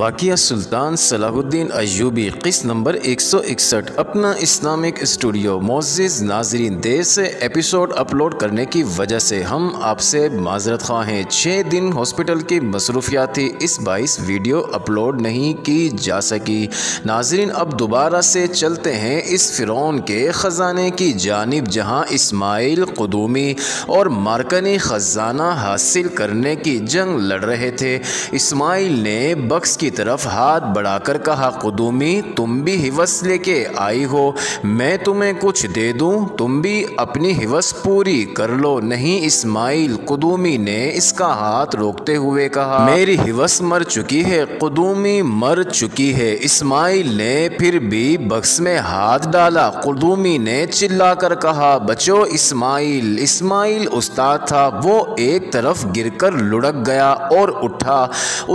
वाक़िया सुल्तान Salahuddin Ayyubi क़िस्त number 161 अपना इस्लामिक स्टूडियो। मोअज़्ज़िज़ नाज़रीन, देर से एपिसोड अपलोड करने की वजह से हम आपसे माज़रत ख्वाह हैं। 6 दिन हॉस्पिटल की मसरूफियात थी, इस बाइस वीडियो अपलोड नहीं की जा सकी। नाज़रीन, अब दोबारा से चलते हैं इस फ़िरौन के ख़ज़ाने की जानिब, जहाँ इस्माइल क़दूमी और मार्कनी ख़ज़ाना हासिल करने की जंग लड़ रहे थे। इस्माइल ने बक्स की तरफ हाथ बढ़ाकर कहा, क़दूमी तुम भी हिवस लेके आई हो, मैं तुम्हें कुछ दे दूं, तुम भी अपनी हिवस पूरी कर लो। नहीं, इस्माइल क़दूमी ने इसका हाथ रोकते हुए कहा, मेरी हिवस मर चुकी है, क़दूमी मर चुकी है। इस्माइल ने फिर भी बक्स में हाथ डाला। क़दूमी ने चिल्लाकर कहा, बचो इस्माइल। इस्माइल उस्ताद था, वो एक तरफ गिरकर लुढ़क गया और उठा।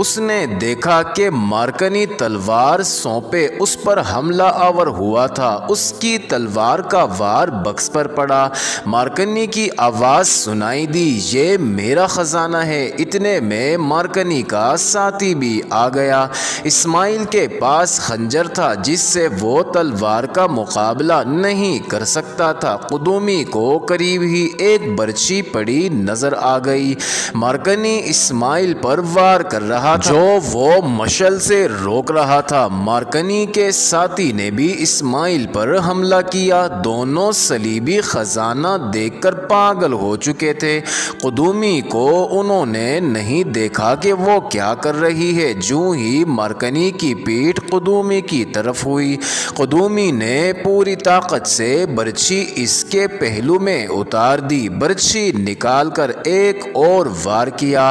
उसने देखा कि मार्कनी तलवार सौंपे उस पर हमला आवर हुआ था। उसकी तलवार का वार बक्स पर पड़ा। मार्कनी की आवाज़ सुनाई दी, ये मेरा ख़जाना है। इतने में मार्कनी का साथी भी आ गया। इस्माइल के पास खंजर था, जिससे वो तलवार का मुकाबला नहीं कर सकता था। क़दूमी को करीब ही एक बर्छी पड़ी नज़र आ गई। मार्कनी इस्माइल पर वार कर रहा था, जो वो मशल से रोक रहा था। मार्कनी के साथी ने भी इस्माइल पर हमला किया। दोनों सलीबी ख़जाना देखकर पागल हो चुके थे। क़दूमी को उन्होंने नहीं देखा कि वो क्या कर रही है। जूं ही मार्कनी की पीठ क़दूमी की तरफ हुई, क़दूमी ने पूरी ताकत से बर्छी इसके पहलू में उतार दी। बर्छी निकालकर एक और वार किया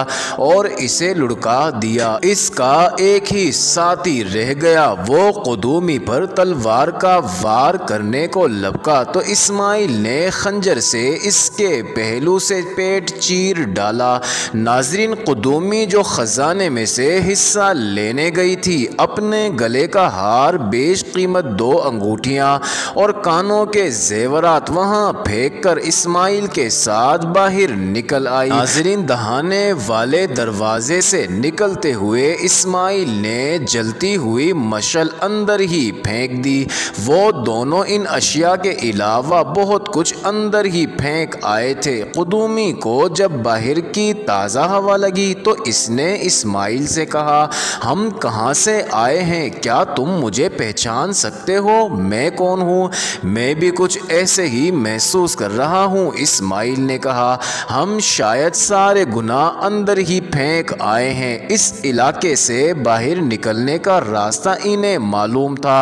और इसे लुढ़का दिया। इसका एक ही साथी रह गया, वो क़दूमी पर तलवार का वार करने को लपका तो इस्माइल ने खंजर से इसके पहलू से पेट चीर डाला। नाज़रीन, क़दूमी जो ख़जाने में से हिस्सा लेने गई थी, अपने गले का हार, बेश कीमत 2 अंगूठियाँ और कानों के ज़ेवरात वहाँ फेंक कर इस्माइल के साथ बाहर निकल आई। नाज़रीन, दहाने वाले दरवाजे से निकलते हुए इस्माइल ने जलती हुई मशल अंदर ही फेंक दी। वो दोनों इन अशिया के अलावा बहुत कुछ अंदर ही फेंक आए थे। क़दूमी को जब बाहर की ताज़ा हवा लगी तो इसने इस्माइल से कहा, हम कहाँ से आए हैं, क्या तुम मुझे पहचान सकते हो, मैं कौन हूँ? मैं भी कुछ ऐसे ही महसूस कर रहा हूँ, इस्माइल ने कहा। हम शायद सारे गुनाह अंदर ही फेंक आए हैं, इस इलाके से बाहर निकलने का रास्ता इन्हें मालूम था।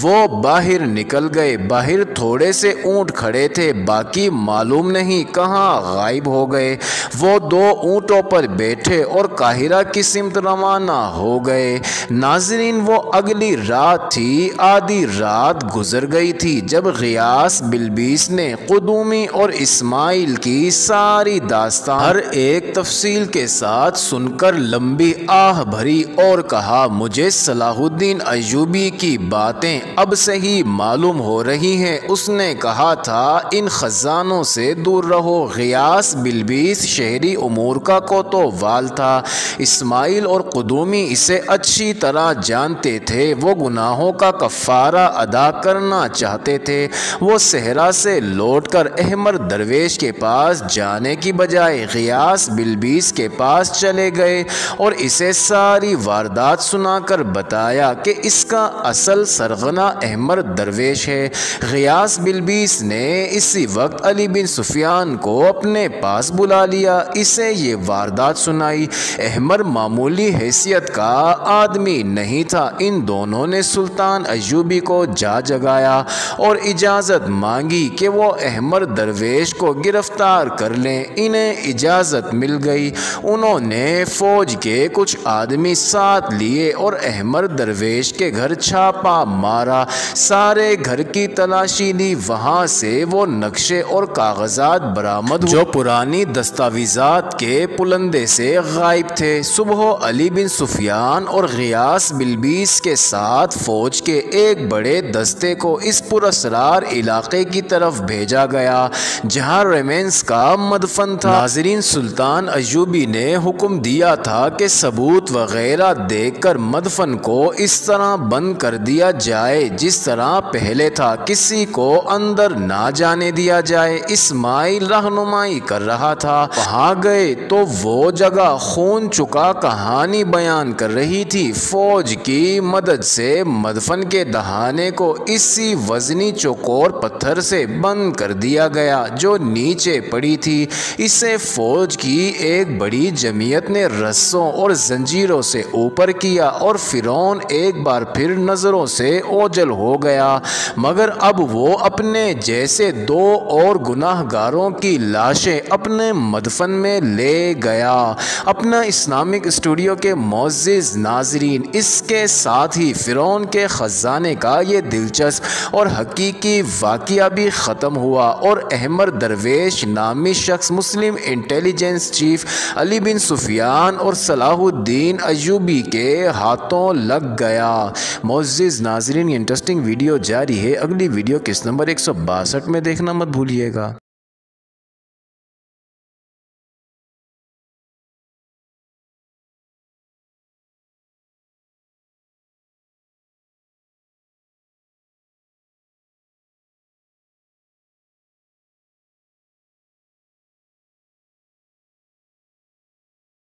वो बाहर निकल गए। बाहर थोड़े से ऊंट खड़े थे, बाकी मालूम नहीं कहाँ गायब हो गए। वो 2 ऊंटों पर बैठे और काहिरा की सिमत रवाना हो गए। नाजरीन, वो अगली रात थी। आधी रात गुजर गई थी जब गियास बिल्बिस ने क़दूमी और इस्माइल की सारी दास्तान हर एक तफसील के साथ सुनकर लंबी आह भरी और कहा, मुझे सलाहुद्दीन अय्यूबी की बातें अब से ही मालूम हो रही हैं, उसने कहा था इन ख़जानों से दूर रहो। गियास बिल्बिस शहरी उमूर का कोतवाल था। इस्माइल और क़दूमी इसे अच्छी तरह जानते थे। वो गुनाहों का कफ़ारा अदा करना चाहते थे। वो सहरा से लौटकर अहमद दरवेश के पास जाने की बजाय गियास बिल्बिस के पास चले गए और इसे सारी वारदात सुनाकर बताया कि इसका असल सरगना अहमद दरवेश है। गियास बिल्बिस ने इसी वक्त अली बिन सुफियान को अपने पास बुला लिया, इसे ये वारदात सुनाई। अहमद मामूली हैसियत का आदमी नहीं था। इन दोनों ने सुल्तान अय्यूबी को जा जगाया और इजाज़त मांगी कि वो अहमद दरवेश को गिरफ्तार कर लें। इन्हें इजाज़त मिल गई। उन्होंने फ़ौज के कुछ आदमी साथ लिए और अहमद दरवेश के घर छापा मारा, सारे घर की तलाशी ली। वहाँ से वो नक्शे और कागजात बरामद जो पुरानी दस्तावेजात के पुलंदे से गायब थे। सुबह अली बिन सुफियान और गियास बिल्बिस के साथ फ़ौज के एक बड़े दस्ते को इस पुरअसरार इलाके की तरफ भेजा गया जहाँ रेमेंस का मदफन था। नाज़रीन, सुल्तान अय्यूबी ने हुक्म दिया था कि सबूत वगैरह देखकर मदफन को इस तरह बंद कर दिया जाए जिस तरह पहले था, किसी को अंदर ना जाने दिया जाए। इस्माइल रहनुमाई कर रहा था। वहाँ गए तो वो जगह खून चुका कहानी बयान कर रही थी। फौज की मदद से मदफन के दहाने को इसी वजनी चौकोर पत्थर से बंद कर दिया गया जो नीचे पड़ी थी। इसे फौज की एक बड़ी जमीयत ने रस्सों और जंजीरों से ऊपर किया और फिरौन एक बार फिर नजरों से ओझल हो गया। मगर अब वो अपने जैसे दो और गुनाहगारों की लाशें अपने मदफन में ले गया। अपना इस्लामिक स्टूडियो के मोअज़्ज़िज़ नाज़रीन, इसके साथ ही फिरौन के ख़ज़ाने का ये दिलचस्प और हकीकी वाक़िया भी ख़त्म हुआ और अहमद दरवेश नामी शख्स Muslim intelligence chief Ali bin Sufyan और सलाहुद्दीन अय्यूबी के हाथों लग गया। मोअज़्ज़िज़ नाज़रीन, इंटरेस्टिंग वीडियो जारी है। अगली वीडियो किस नंबर 162 में देखना मत भूलिएगा।